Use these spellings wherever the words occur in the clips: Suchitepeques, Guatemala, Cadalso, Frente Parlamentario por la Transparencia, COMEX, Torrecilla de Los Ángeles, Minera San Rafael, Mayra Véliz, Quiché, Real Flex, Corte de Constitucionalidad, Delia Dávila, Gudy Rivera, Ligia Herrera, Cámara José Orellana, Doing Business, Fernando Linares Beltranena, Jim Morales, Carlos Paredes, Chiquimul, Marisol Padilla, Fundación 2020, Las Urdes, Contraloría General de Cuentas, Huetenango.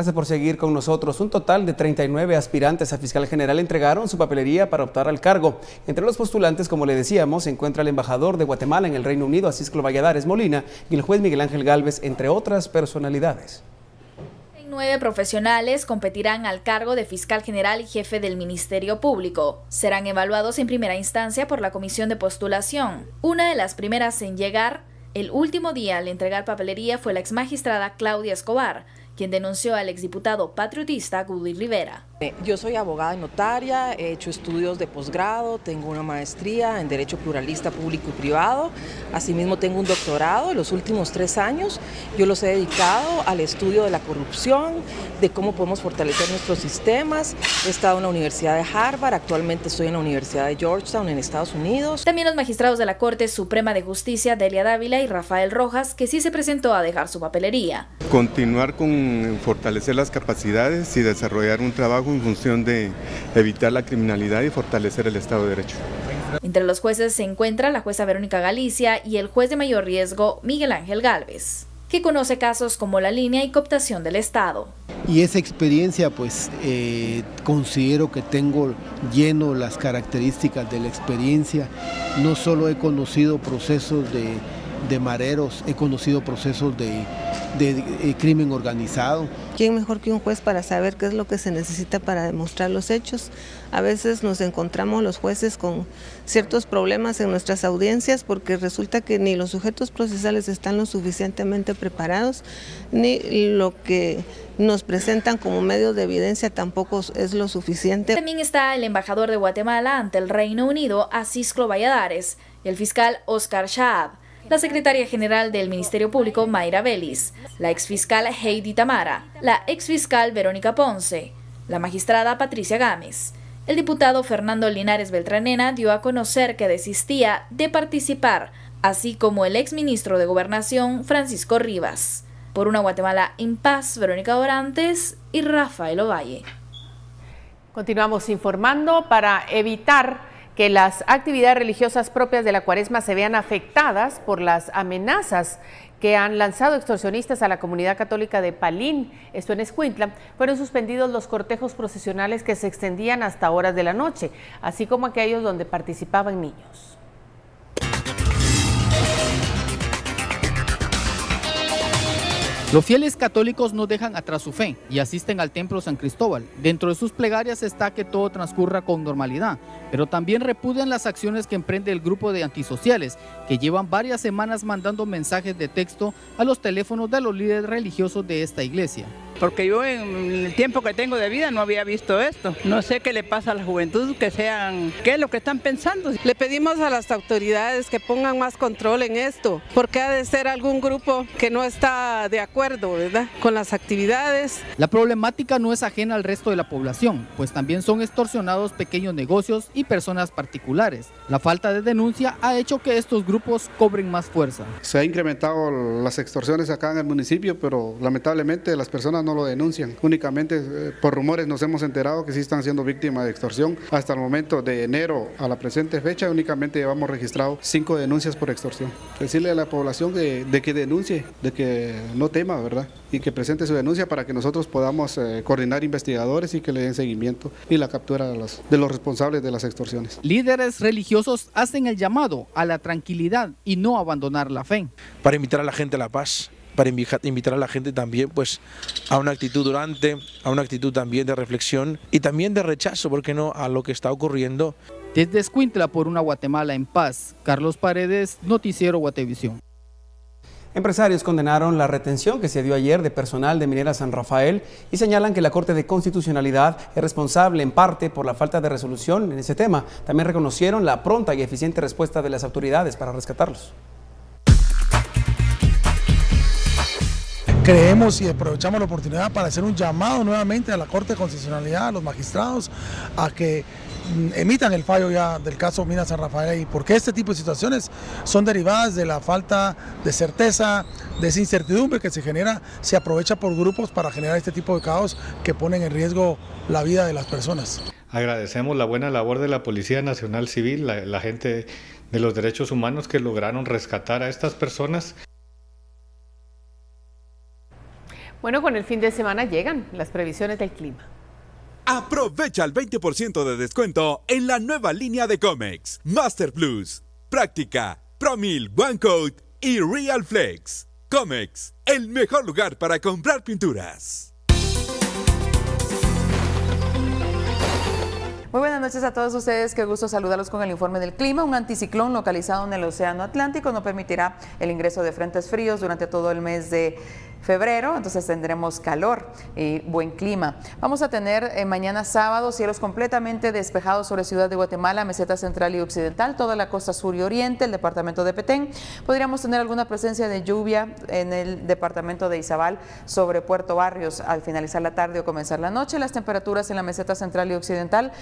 Gracias por seguir con nosotros. Un total de 39 aspirantes a fiscal general entregaron su papelería para optar al cargo. Entre los postulantes, como le decíamos, se encuentra el embajador de Guatemala en el Reino Unido, Asísclo Valladares Molina, y el juez Miguel Ángel Gálvez, entre otras personalidades. 9 profesionales competirán al cargo de fiscal general y jefe del Ministerio Público. Serán evaluados en primera instancia por la Comisión de Postulación. Una de las primeras en llegar el último día al entregar papelería fue la exmagistrada Claudia Escobar, quien denunció al exdiputado patriotista Gudy Rivera. Yo soy abogada y notaria, he hecho estudios de posgrado, tengo una maestría en Derecho Pluralista Público y Privado, asimismo tengo un doctorado. En los últimos 3 años yo los he dedicado al estudio de la corrupción, de cómo podemos fortalecer nuestros sistemas. He estado en la Universidad de Harvard, actualmente estoy en la Universidad de Georgetown en Estados Unidos. También los magistrados de la Corte Suprema de Justicia, Delia Dávila y Rafael Rojas, que sí se presentó a dejar su papelería. Continuar con fortalecer las capacidades y desarrollar un trabajo en función de evitar la criminalidad y fortalecer el Estado de Derecho. Entre los jueces se encuentra la jueza Verónica Galicia y el juez de mayor riesgo, Miguel Ángel Gálvez, que conoce casos como la línea y cooptación del Estado. Y esa experiencia, pues considero que tengo lleno las características de la experiencia. No solo he conocido procesos de mareros, he conocido procesos de crimen organizado. ¿Quién mejor que un juez para saber qué es lo que se necesita para demostrar los hechos? A veces nos encontramos los jueces con ciertos problemas en nuestras audiencias porque resulta que ni los sujetos procesales están lo suficientemente preparados, ni lo que nos presentan como medio de evidencia tampoco es lo suficiente. También está el embajador de Guatemala ante el Reino Unido, Asísclo Valladares, y el fiscal Oscar Schaab, la secretaria general del Ministerio Público, Mayra Véliz, la exfiscal Heidi Tamara, la exfiscal Verónica Ponce, la magistrada Patricia Gámez. El diputado Fernando Linares Beltranena dio a conocer que desistía de participar, así como el exministro de Gobernación, Francisco Rivas. Por una Guatemala en paz, Verónica Orantes y Rafael Ovalle. Continuamos informando para evitar que las actividades religiosas propias de la Cuaresma se vean afectadas por las amenazas que han lanzado extorsionistas a la comunidad católica de Palín, esto en Escuintla. Fueron suspendidos los cortejos procesionales que se extendían hasta horas de la noche, así como aquellos donde participaban niños. Los fieles católicos no dejan atrás su fe y asisten al templo San Cristóbal. Dentro de sus plegarias está que todo transcurra con normalidad, pero también repudian las acciones que emprende el grupo de antisociales, que llevan varias semanas mandando mensajes de texto a los teléfonos de los líderes religiosos de esta iglesia. Porque yo en el tiempo que tengo de vida no había visto esto. No sé qué le pasa a la juventud, que sean, qué es lo que están pensando. Le pedimos a las autoridades que pongan más control en esto, porque ha de ser algún grupo que no está de acuerdo, ¿verdad?, con las actividades. La problemática no es ajena al resto de la población, pues también son extorsionados pequeños negocios y personas particulares. La falta de denuncia ha hecho que estos grupos cobren más fuerza. Se han incrementado las extorsiones acá en el municipio, pero lamentablemente las personas no lo denuncian. Únicamente por rumores nos hemos enterado que sí están siendo víctimas de extorsión. Hasta el momento de enero a la presente fecha únicamente llevamos registrado 5 denuncias por extorsión. Decirle a la población de que denuncie, de que no tema, ¿verdad?, y que presente su denuncia para que nosotros podamos coordinar investigadores y que le den seguimiento y la captura de los responsables de las extorsiones. Líderes religiosos hacen el llamado a la tranquilidad y no abandonar la fe. Para invitar a la gente a la paz, para invitar a la gente también pues a una actitud durante, a una actitud también de reflexión y también de rechazo, ¿por qué no?, a lo que está ocurriendo. Desde Escuintla, por una Guatemala en paz, Carlos Paredes, Noticiero Guatevisión. Empresarios condenaron la retención que se dio ayer de personal de Minera San Rafael y señalan que la Corte de Constitucionalidad es responsable en parte por la falta de resolución en ese tema. También reconocieron la pronta y eficiente respuesta de las autoridades para rescatarlos. Creemos y aprovechamos la oportunidad para hacer un llamado nuevamente a la Corte de Constitucionalidad, a los magistrados, a que emitan el fallo ya del caso Minera San Rafael, porque este tipo de situaciones son derivadas de la falta de certeza, de esa incertidumbre que se genera, se aprovecha por grupos para generar este tipo de caos que ponen en riesgo la vida de las personas. Agradecemos la buena labor de la Policía Nacional Civil, la gente de los derechos humanos que lograron rescatar a estas personas. Bueno, con el fin de semana llegan las previsiones del clima. Aprovecha el 20% de descuento en la nueva línea de COMEX, Master Plus, Práctica, Promil, One Code y Real Flex. COMEX, el mejor lugar para comprar pinturas. Muy buenas noches a todos ustedes, qué gusto saludarlos con el informe del clima. Un anticiclón localizado en el Océano Atlántico no permitirá el ingreso de frentes fríos durante todo el mes de febrero, entonces tendremos calor y buen clima. Vamos a tener mañana sábado cielos completamente despejados sobre Ciudad de Guatemala, meseta central y occidental, toda la costa sur y oriente, el departamento de Petén. Podríamos tener alguna presencia de lluvia en el departamento de Izabal sobre Puerto Barrios al finalizar la tarde o comenzar la noche. Las temperaturas en la meseta central y occidental,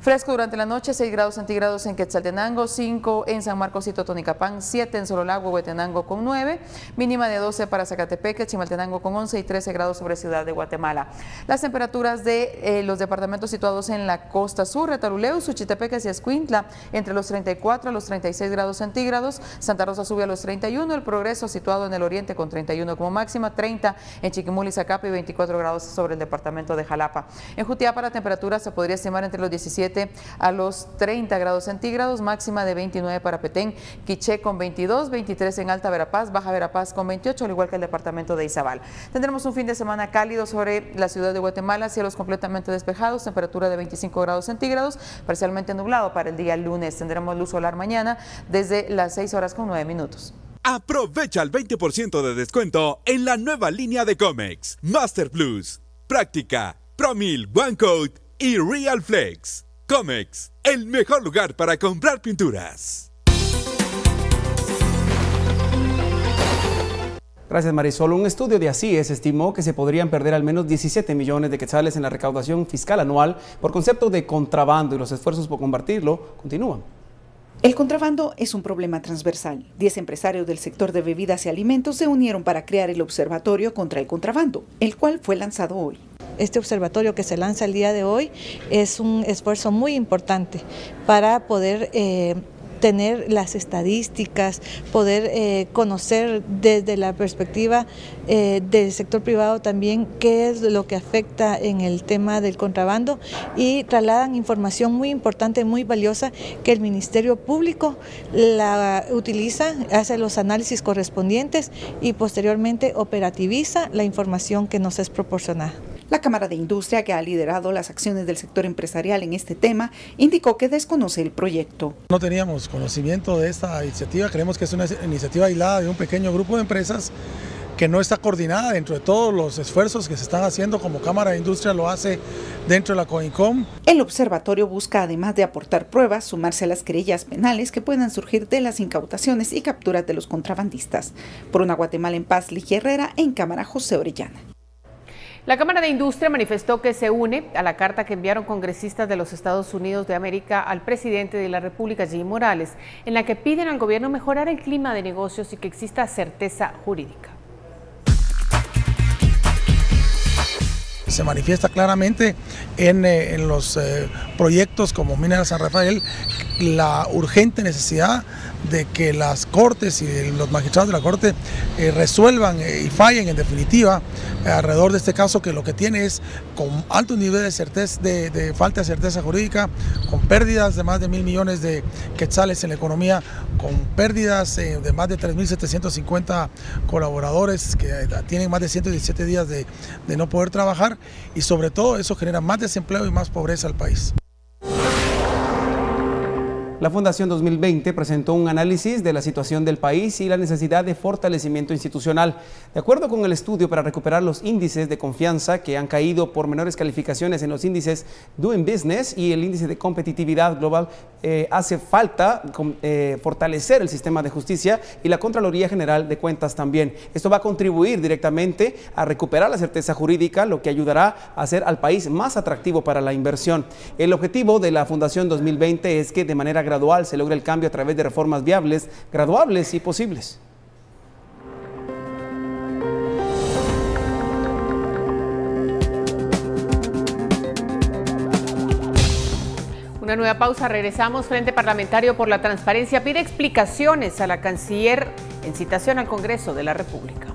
fresco durante la noche, 6 grados centígrados en Quetzaltenango, 5 en San Marcos y Totonicapán, 7 en Sololagua, Huetenango con 9, mínima de 12 para Zacatepec, Chimaltenango con 11 y 13 grados sobre Ciudad de Guatemala. Las temperaturas de los departamentos situados en la costa sur, Retaluleu, Suchitepeques y Escuintla, entre los 34 a los 36 grados centígrados, Santa Rosa sube a los 31, El Progreso situado en el oriente con 31 como máxima, 30 en Chiquimul y Zacapa y 24 grados sobre el departamento de Jalapa. En Jutiapa la temperatura se podría estimar entre los 17 a los 30 grados centígrados, máxima de 29 para Petén, Quiché con 22, 23 en Alta Verapaz, Baja Verapaz con 28, al igual que el departamento de Izabal. Tendremos un fin de semana cálido sobre la Ciudad de Guatemala, cielos completamente despejados, temperatura de 25 grados centígrados, parcialmente nublado para el día lunes. Tendremos luz solar mañana desde las 6:09. Aprovecha el 20% de descuento en la nueva línea de COMEX, Master Plus, Práctica, Promil, One Code y Real Flex. COMEX, el mejor lugar para comprar pinturas. Gracias, Marisol. Un estudio de ACIES estimó que se podrían perder al menos 17 millones de quetzales en la recaudación fiscal anual por concepto de contrabando, y los esfuerzos por combatirlo continúan. El contrabando es un problema transversal. 10 empresarios del sector de bebidas y alimentos se unieron para crear el Observatorio contra el Contrabando, el cual fue lanzado hoy. Este observatorio que se lanza el día de hoy es un esfuerzo muy importante para poder tener las estadísticas, poder conocer desde la perspectiva del sector privado también qué es lo que afecta en el tema del contrabando, y trasladan información muy importante, muy valiosa, que el Ministerio Público la utiliza, hace los análisis correspondientes y posteriormente operativiza la información que nos es proporcionada. La Cámara de Industria, que ha liderado las acciones del sector empresarial en este tema, indicó que desconoce el proyecto. No teníamos conocimiento de esta iniciativa, creemos que es una iniciativa aislada de un pequeño grupo de empresas que no está coordinada dentro de todos los esfuerzos que se están haciendo, como Cámara de Industria lo hace dentro de la COINCOM. El observatorio busca, además de aportar pruebas, sumarse a las querellas penales que puedan surgir de las incautaciones y capturas de los contrabandistas. Por una Guatemala en paz, Ligia Herrera, en Cámara José Orellana. La Cámara de Industria manifestó que se une a la carta que enviaron congresistas de los Estados Unidos de América al presidente de la República, Jim Morales, en la que piden al gobierno mejorar el clima de negocios y que exista certeza jurídica. Se manifiesta claramente en los proyectos como Minera San Rafael la urgente necesidad de que las cortes y los magistrados de la corte resuelvan y fallen en definitiva alrededor de este caso, que lo que tiene es con alto nivel de certeza, de falta de certeza jurídica, con pérdidas de más de 1.000 millones de quetzales en la economía, con pérdidas de más de 3.750 colaboradores que tienen más de 117 días de no poder trabajar, y sobre todo eso genera más desempleo y más pobreza al país. La Fundación 2020 presentó un análisis de la situación del país y la necesidad de fortalecimiento institucional. De acuerdo con el estudio, para recuperar los índices de confianza que han caído por menores calificaciones en los índices Doing Business y el índice de competitividad global, hace falta fortalecer el sistema de justicia y la Contraloría General de Cuentas también. Esto va a contribuir directamente a recuperar la certeza jurídica, lo que ayudará a hacer al país más atractivo para la inversión. El objetivo de la Fundación 2020 es que de manera gradual se logra el cambio a través de reformas viables, graduables y posibles. Una nueva pausa, regresamos. Frente Parlamentario por la Transparencia pide explicaciones a la canciller en citación al Congreso de la República.